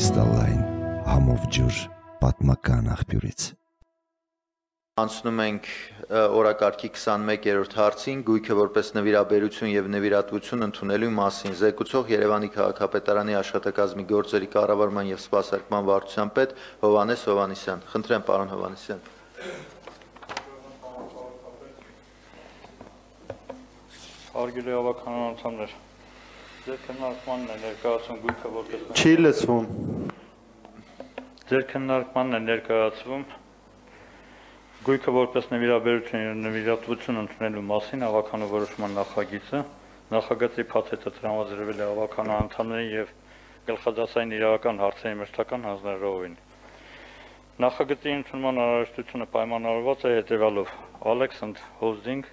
կրիստալային համով ջուր պատմական աղբյուրից Անցնում ենք օրակարգի 21-րդ հարցին՝ գույքը որպես նվիրաբերություն եւ նվիրատվություն ընդունելու մասին։ Զեկուցող Երևանի քաղաքապետարանի աշխատակազմի գործերի կառավարման եւ սպասարկման վարչության պետ Հովհաննես Հովհաննիսյան։ Խնդրեմ, պարոն Հովհաննիսյան։ Հարգելի ավականանցներ, ձեր քննարկմանն է ներկայացում գույքը որպես Չի լսվում։ Ձեր քննարկմանն է ներկայացում Գույքը որպես նվիրաբերություն եւ նվիրատվություն ընդունելու մասին ավականո որոշման նախագիծը նախագծի փաթեթը տրամադրվել է ավականո անդամների եւ գլխադասային իրավական հարցերի մշտական հանձնաժողովին։ Նախագծի ընդունման անհրաժեշտությունը պայմանավորված է հետեւյալով. Alexand Holding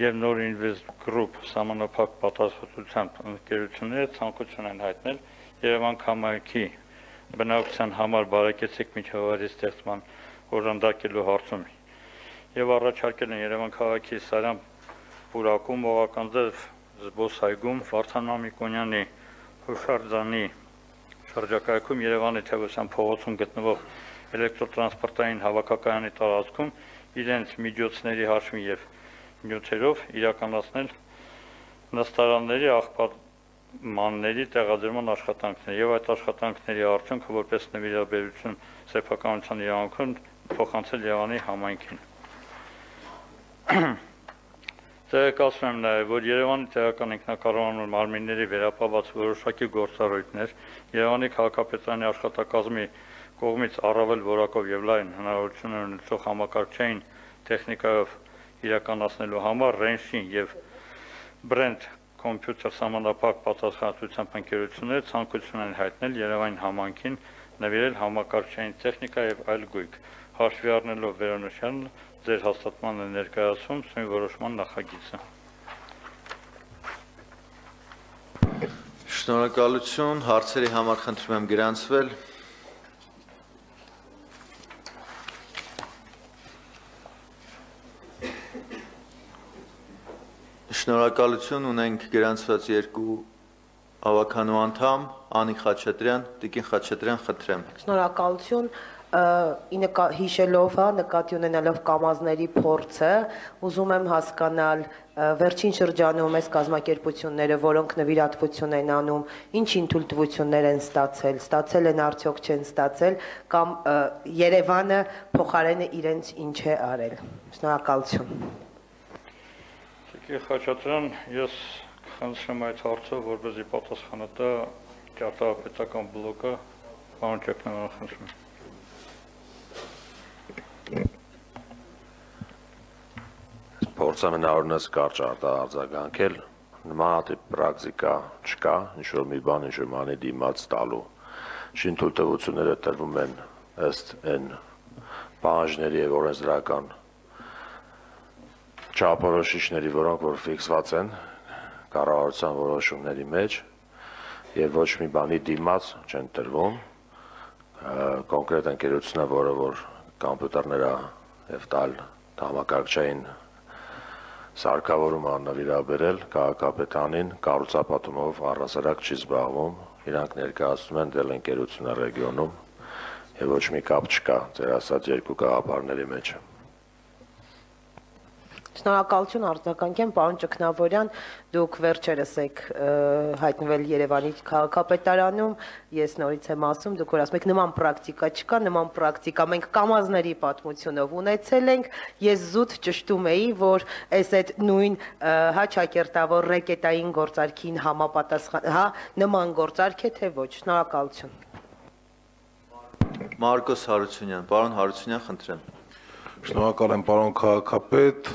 եւ Norinvest Group համանախագահ պատասխանատվությամբ ընկերությունները ցանկություն են հայտնել Երևան քաղաքի բնակության համար բարեկեցիկ միջավայրի ստեղծման օրանդակելու հարցում եւ առաջարկել են Երևան քաղաքի Սարան բուրակում Մողականձև զբոսայգում Վարդանամիկոնյանի հուշարձանի շրջակայքում Երևանի Թևոսյան փողոցում գտնվող էլեկտրոտրանսպորտային հավաքակայանի տարածքում իրենց միջոցների հաշվին եւ նյութերով իրականացնել նստարանների աղբատմանների տեղադրման աշխատանքները եւ այդ աշխատանքների արդյունքը որպես նվիրաբերություն սեփականության իրավունքն փոխանցել Երևանի համայնքին։ Տեղեկացնում եմ նաեւ, որ Երևանի տեղական ինքնակառավարման մարմինների վերապահված որոշակի գործառույթներ Երևանի քաղաքապետարանի աշխատակազմի կողմից առավել որակով եւ լայն հնարավորություններ ունեցող համակարգչային տեխնիկայով իրականացնելու համար Range-ին եւ Brand Computer համանախագահ պատասխանատվությամբ ընկերությունները ցանկություն են հայտնել Երևանի համայնքին նվիրել համակարգչային տեխնիկա եւ այլ գույք հաշվի առնելով վերոնշյալ ձեր հաստատման ներկայացում ծույլ որոշման նախագիծը Շնորհակալություն հարցերի համար խնդրում եմ գրանցվել Շնորհակալություն ունենք գրանցված երկու Ավականու անդամ Անի Խաչատրյան, Տիկին Խաչատրյան խնդրեմ։ Շնորհակալություն հիշելով, նկատի ունենալով կամազների փորձը, ուզում եմ հասկանալ վերջին շրջանում այս կազմակերպությունները, որոնք նվիրատվություն են անում, ինչին թույլտվություններ են ստացել, ստացել են արդյոք չեն ստացել, կամ Երևանը փոխարեն իրենց ինչ է արել։ Շնորհակալություն։ Տիկին Խաչատրյան, ես Խնդրեմ այդ հարցով, որպեսզի պատասխանատու ճարտարապետական բլոկը պարոն Ճկնավորյան խնդրեմ։ Փորձեմ հնարավորինս կարճ արձագանքել, նման հատիպ պրակտիկա չկա, ինչ որ մի բան ինչ որ մանի դիմաց տալու։ Շին թույլտվությունները տրվում են ըստ այն պահանջների եւ օրենսդրական չափորոշիչների, որոնք որ ֆիքսված են Կառավարության որոշումների մեջ եւ ոչ մի բանի դիմաց չեն տրվում կոնկրետ ընկերությունը, որը որ համակարգչային եւ տալ համակարգչային սարքավորումը նվիրաբերել քաղաքապետանին կառուցապատումով առասարակ չի զբաղվում, իրանք ներկայացնում են դել ընկերությունը ռեգիոնում եւ ոչ մի կապ չկա ձեր ասած երկու գաղափարների մեջ Շնորհակալություն արձագանքեմ պարոն Ճկնավորյան, դուք վերջերս եք հայտնվել Երևանի քաղաքապետարանում, ես նորից եմ ասում, դուք որ ասում եք նման պրակտիկա չկա, նման պրակտիկա մենք կամազների պատմությունով ունեցել ենք, ես զուտ ճշտում էի, որ այս այդ նույն հաճակերտավոր ռեկետային գործարքին համապատասխան, հա, նման գործարք է թե ոչ, շնորհակալություն։ Մարկոս Հարությունյան, պարոն Հարությունյան, խնդրեմ։ Շնորհակալ եմ պարոն քաղաքապետ,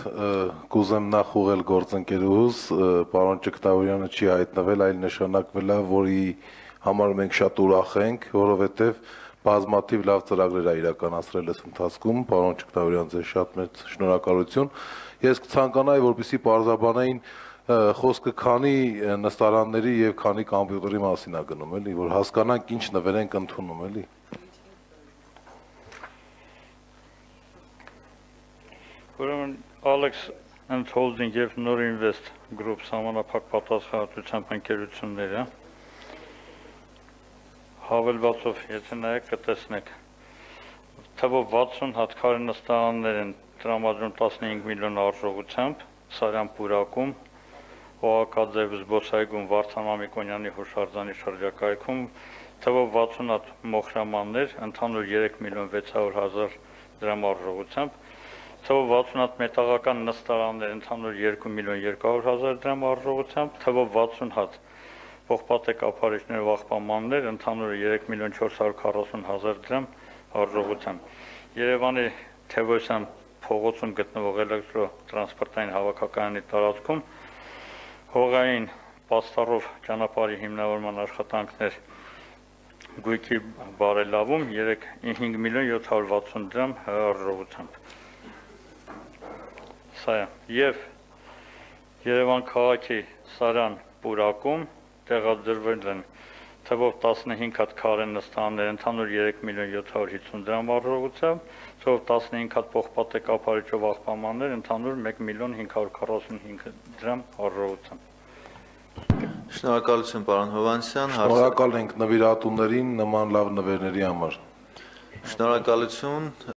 կուզեմ նախ ուղղել գործընկերուհուս, պարոն Ճկտավուրյանը չի հայտնվել, այլ նշանակվել է, որի համար մենք շատ ուրախ ենք, որովհետև բազմաթիվ լավ ծրագրեր է իրականացրել այս ընթացքում, պարոն Ճկտավուրյան, ձեզ շատ մեծ շնորհակալություն։ Ես կցանկանայի, որպեսզի բարձաբանային խոսքը քանի նստարանների եւ քանի կոմպյուտերի մասին է գնում, էլի, որ հասկանանք ինչ նվեր ենք ընդունում, էլի։ Alexand Holding եւ Norinvest Group համանախագահ պատասխանատվությամբ ընկերությունները հավելվածով եթե նայեք կտեսնեք թվով 60 հատ քարենստաններ են տրամադրում 15 միլիոն արժողությամբ Սարյան պուրակում Օակաձև զբոսայգում Վարդան Մամիկոնյանի հուշարձանի շրջակայքում թվով 60 հատ մոխրամաններ ընդհանուր 3 միլիոն 600 հազար դրամ արժողությամբ Թվով 60 հատ մետաղական նստարաններ ընդհանուր 2 միլիոն 200 հազար դրամ արժողությամբ, թվով 60 հատ փողպատեք ապարիչներ ու աղբամաններ ընդհանուր 3 միլիոն 440 հազար դրամ արժողությամբ։ Երևանի Թևոսյան փողոցում գտնվող էլեկտրո տրանսպորտային հավաքակայանի տարածքում հողային պաստառով ճանապարհի հիմնավորման աշխատանքներ գույքի բարելավում 5 միլիոն 760 դրամ արժողությամբ։ Եվ Երևան քաղաքի Սարյան պուրակում տեղադրվել են թվով 15 հատ քարենստաններ ընդհանուր 3 միլիոն 750 դրամ արժողությամբ, թվով 15 հատ փողպատեք ապարիչով աղբամաններ ընդհանուր 1 միլիոն 545 դրամ արժողությամբ։ Շնորհակալություն պարոն Հովհաննիսյան, շնորհակալ ենք նվիրատուներին նման լավ նվերների համար։ Շնորհակալություն